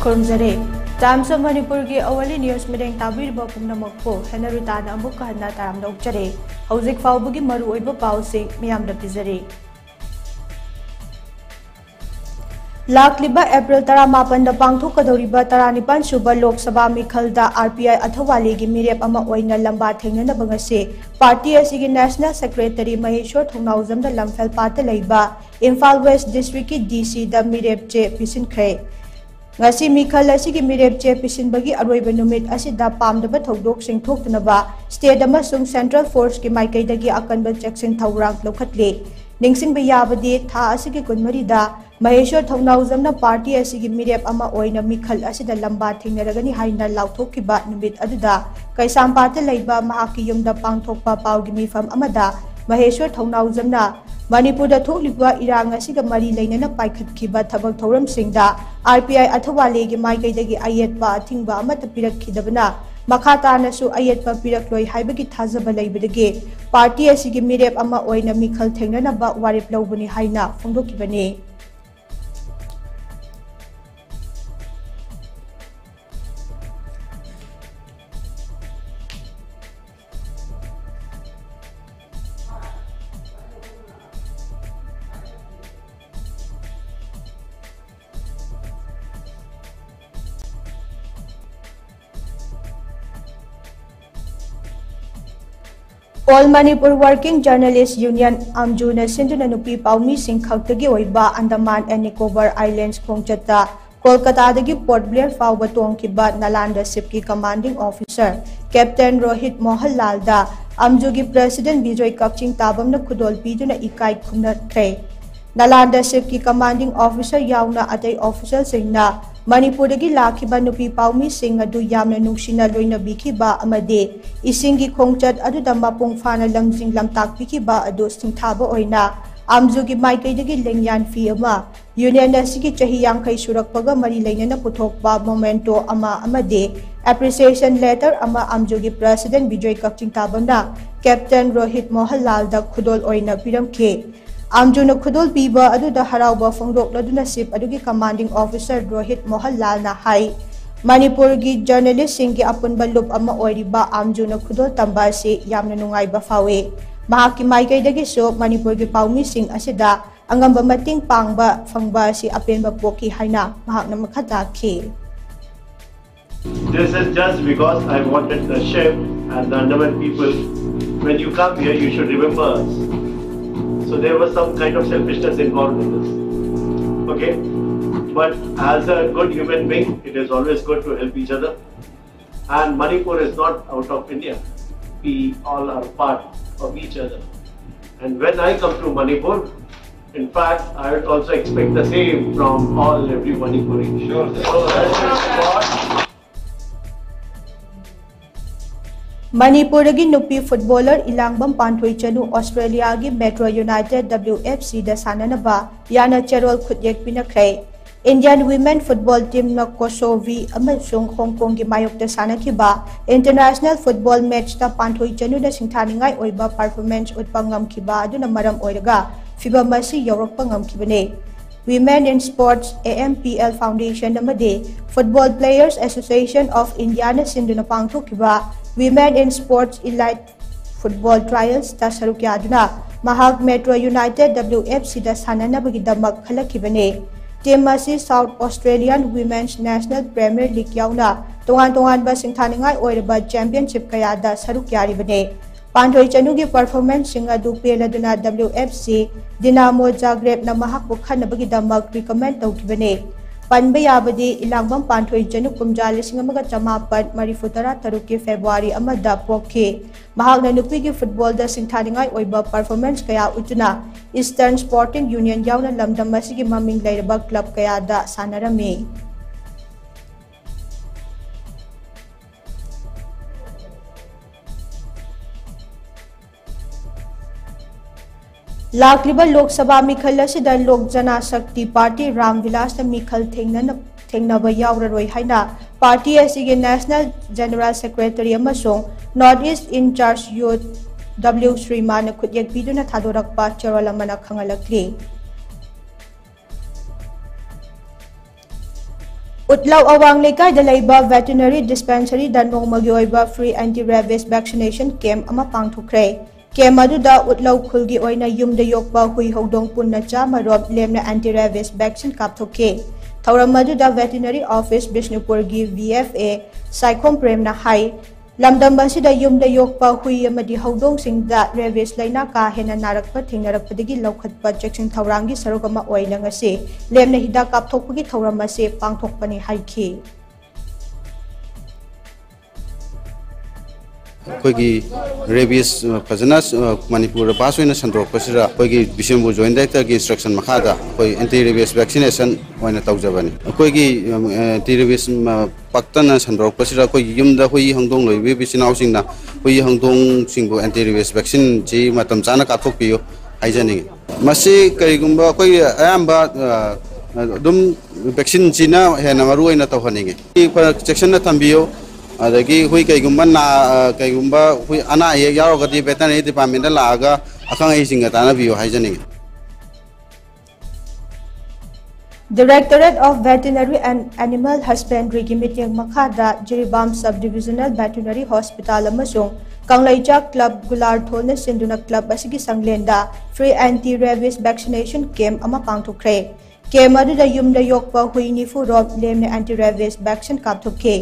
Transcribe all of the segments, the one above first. Konzare, Tamsung Manipurgi, Awali News Medang Tabir Bapum Namoko, Henarutan, Ambukahana Tam Doctare, Hauzik Faubugi Maru Ibo Pausing, Miam the Pizare. Lakliba April Taramapan the Pangtu Kadoriba Taranipan Suba Lok Sabha Mikhalda RPI Athawali Gimiriap Ama Oina Lambat Hang and the Bangase, Party Asigi National Secretary Maheshwar Thongnauzam the Lamphel Pata Laiba, Imphal West District DC the Mirep J. Pisin Cray. Ngasi Mikhal Asigi Mirep J. Pisin Bagi Aroiba Numit Asida Palm the Bathodok Sing Tokunaba, State Amasung Central Force Kimaikai Dagi Akanba Jackson Taurang Lokatli. Ningsing Bayabadi, Tha Asigi Kunmarida. Maheshwar Thongnauzamna party asigi miriap ama oina Mikhal asida lamba thenaragani haina lauthokiba numit aduda Kaisampata laiba mahaki yumda pangthokpa paugi mifam amada Maheshwar Thongnauzamna Manipurda thokliba irang asiga mari lainana paikhatkiba thabak thoramsingda RPI Athawali gi maigaidagi ayetpa athingba amata pirakkidabana Makhatana su ayetpa pirakloi haibagi thajaba laibadage party asigi miriap ama oina Mikhal thenganaba warip laubani haina fongdokibane All Manipur Working Journalists Union Amjuna Sindhuna Nupi Paumi Singh Khaktagi Oiba Andaman and Nicobar Islands Khongchata Kolkata Dagi Port Blair Fauba Tongkiba Nalanda Sipki Commanding Officer Captain Rohit Mohanlal da Amjugi President Bijoy Kakching Tabamna Khudol Piduna Ikai Khumnatre Nalanda Sipki Commanding Officer Yauna Atai Officer Singna Manipuragi Lakiba Nupi Paumi Singh Adu Yamna Nushina Luina Bikiba Amade Isingi Khongchat Adu Damapung Fana Lamjing Lamtak Bikiba Adu Singtaba Oina Amzugi Maikaidagi Lengyan Fiama Union Nasiki Chahiyang Kai Surakpaga Marilainana Putokba Momento Ama Amade Appreciation Letter Ama Amzugi President Bijoy Kakching Tabamna Captain Rohit Mohanlal da Khudol Oina Piramke Amjuna Khudol Piba Adu the Harauba Fongdok Laduna Sip Adugi Commanding Officer Rohit Mohanlal na hai Manipurgi Journalist Singi Apun Balup Ama Oiriba Amjuna Khudol Tambasi Yamna Nungai Bafawe Mahaki Maikai Dagiso Manipurgi Paumi Singh Asida Angamba Mating Pangba Fangbasi Apenba Poki Haina Mahakna Makataki. This is just because I wanted the chef and the underwear people. When you come here, you should remember us. So there was some kind of selfishness involved in this, okay? But as a good human being, it is always good to help each other. And Manipur is not out of India. We all are part of each other. And when I come to Manipur, in fact, I would also expect the same from all every Manipuri. Sure, sir. So that is Manipuragi Nupi footballer Ilangbam Panthui Chanu Australia gi Metro United WFC da Sananaba Yana Cherol Khutyek Pinakre Indian Women Football Team na Kosovi Amasung Hong Kong gi Mayok da Sanakiba International Football Match da Panthui Chanu da Singthaningai Oiba Performance Utpangam Kiba Aduna Maram Oiraga FIBA Masi Yawrakpangam Kibane Women in Sports AMPL Foundation Namade Football Players Association of India na Sinduna Pangthu Kiba Women in Sports Elite Football Trials da Sarukyaduna Mahak Metro United WFC da Sananabagidamag Khalakibane Team Masi South Australian Women's National Premier League Yauna Tongan-tongan ba Singthaningai Oiraba Championship Kaya da Sarukyaribane Panthui Chanugi performance singa du peladuna WFC Dinamo Zagreb na Mahak Bukhanabagidamag recommend tawkibane Panbayabadi Ilangbam Panthui Chanu Kumja Lisingamaga Chamapan Marifutara Taruki February Amada Poke Mahagna Nupigi football the Singthaningai Oiba performance Kaya Utuna Eastern Sporting Union Yauna Lamda Masigi Maming Lairaba Club Kaya da Sanarame Lakliba Lok Sabha Mikhal asida Lok Jana Shakti Party Ram Vilas the Mikhal Thengnaba Yauraroi Haina Party asigi National General Secretary amasung Northeast in Charge Youth W Sriman Khutyek Biduna Thadorakpa Cherol Amana Khangalakli Utlaw awang lekay dalayba veterinary dispensary danmong magyoiba free anti-rabies vaccination camp ama pangthukre. Camp aduda utlaw khulgi oina yumda yokba hui hogdong punna cha marob lemna anti-rabies vaccine kapthoke. Thauram aduda veterinary office Bishnupur gi VFA Saikhom Premna hai. Lamdam basida yumda yokpa hui amadi hogdong singda rabies laina ka hena narakpa thingnarakpadigi laukhatpa checking thaurangi sarugama oina ngase lemna hidak kapthokpagi thauram ase pangthokpani haiki. Kogi rabies pazanas Manipur baswina sandro pasira kogi Bishimbu joint director ki instruction makhada koi anti rabies vaccination oina taujabani kogi anti rabies paktan sandro pasira koi yumda hoi hangdong loibe bisinau singna hoi hangdong singbo anti rabies vaccine ji matam jana ka thokpiyo haijani masi karigumba koi amba dum vaccine ji na hena maru oina tawhaninge section na tambiyo adagi hui kaigumba na kaigumba hui ana ye yaro gati veterinary department la aga akang ei singa tana biyo haijani. Directorate of Veterinary and Animal Husbandry gi meeting makhada Jiribam Subdivisional Veterinary Hospital amasung Kanglaichak Club Gularthona Sinduna Club asigi sanglenda free anti rabies vaccination camp ama pangthukre. Camp adu da yumda yokpa hui nifu rob lemne anti rabies vaccine kapthuke.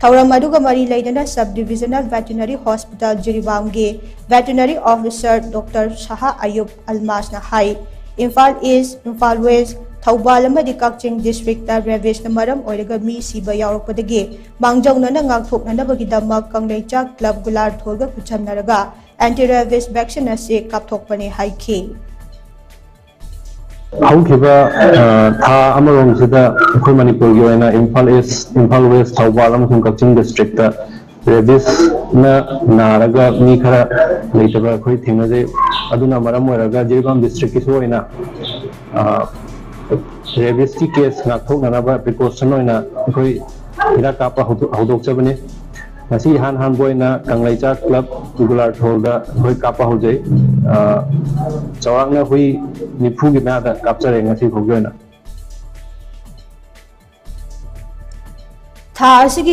Thauramaduga Mari Laidana Subdivisional Veterinary Hospital Jiribamge Veterinary Officer Dr. Shaha Ayub Almasna Hai Imphal East, Imphal West, Thaubal amadi Kakching District ta rabies na maram oiraga mi siba yaurakpadagi Mangjaunana ngakthoknanabagidamma Kanglaichak Club Gularthol ga kuchamnaraga anti-rabies vaccine ase kapthokpane haiki. However, Tha Amarong Sida, Manipur, Imphal East, Imphal West, Taubal, and Kachin district, rabies Naraga, Nikara, later Thinaze, Aduna Maramuraga, Jiribam district is in a rabies case, Nato, another precaution in a Hirakapa Hodokabane, Nasi Han Hanboina, Kanglaichak Club, Tugular Holder, Hoi Kapa Hose, Sawanga Hui. Thaasigi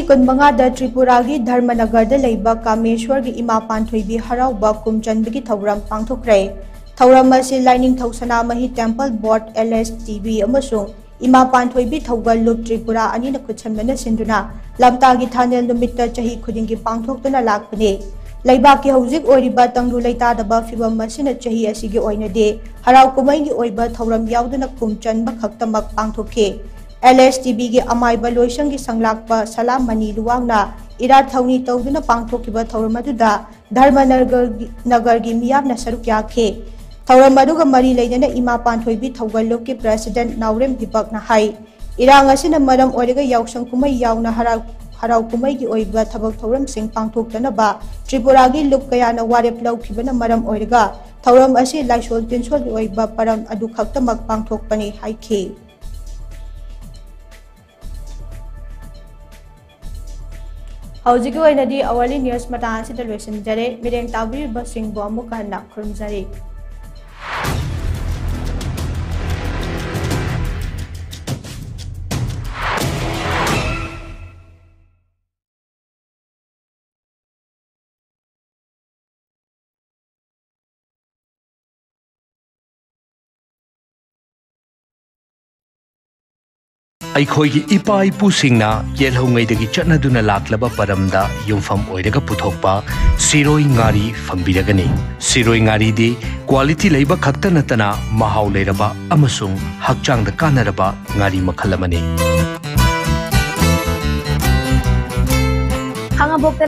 Kunmangada Tripuragi Dharmanagarda Laiba Kameshwar gi Ima Panthoibi Harauba Kumchandagi Thauram Pangthokre. Thauram ase Lining Thausanamahi Temple Board LSTB amasung Ima Panthoibi Thaugal Loop Tripura anina kuchamnana sinduna Lamtagi Thanel numitta chahi khudingi pangthokduna lakpane. Laibaki Houzik Oriba Tangu Laita the Bafiba Masina Chahi Asigi Oina De, Harakumangi Oiba Tauram Yaudana Kumchan Bakaktamak Pangtoke, LSTB Amai Baloishangi Sanglakpa, Salam Mani Luangna, Ira Tauni Tauduna Pangtokiba Tauramaduda, Dharma Nagargi Miyam Nasarukya Ke, Tauramaduga Mari Laidana Ima Panthoibi Taugaloki President Naurem Dipak Nahai, Irangasina Madam Origa Yauksan Kuma Yauna Harak. Harakumagi Oiba Tabak Tauram Sing Pangtuk Tanaba, Tripuragi Lukayana Warep Lau Kibana Maram Oiga, Tauram Asi Lysol Tinsol Oiba Param Adukaktamak Pangtuk Pani Haiki. Hauzigo Enadi, hourly news Matan Situation Jare, Miren Tabi Basing Bomukana Kurmzari. ꯑꯩꯈꯣꯏꯒꯤ ꯏꯄꯥ ꯏꯄꯨꯁꯤꯡꯅ ꯌꯦꯜꯍꯧꯉꯩꯗꯒꯤ ꯆꯠꯅꯗꯨꯅ ꯂꯥꯛꯂꯕ ꯄꯔꯝꯗ ꯌꯨꯝꯐꯝ ꯑꯣꯏꯔꯒ ꯄꯨꯊꯣꯛꯄ ꯁꯤꯔꯣꯏ ꯉꯥꯔꯤ ꯐꯪꯕꯤꯔꯒꯅꯤ ꯁꯤꯔꯣꯏ ꯉꯥꯔꯤꯗꯤ quality ꯂꯩꯕ ꯈꯛꯇ ꯅꯠꯇꯅ ꯃꯍꯥꯎ ꯂꯩꯔꯕ ꯑꯃꯁꯨꯡ ꯍꯛꯆꯥꯡꯗ ꯀꯥꯟꯅꯔꯕ ꯉꯥꯔꯤ ꯃꯈꯜ ꯑꯃꯅꯤ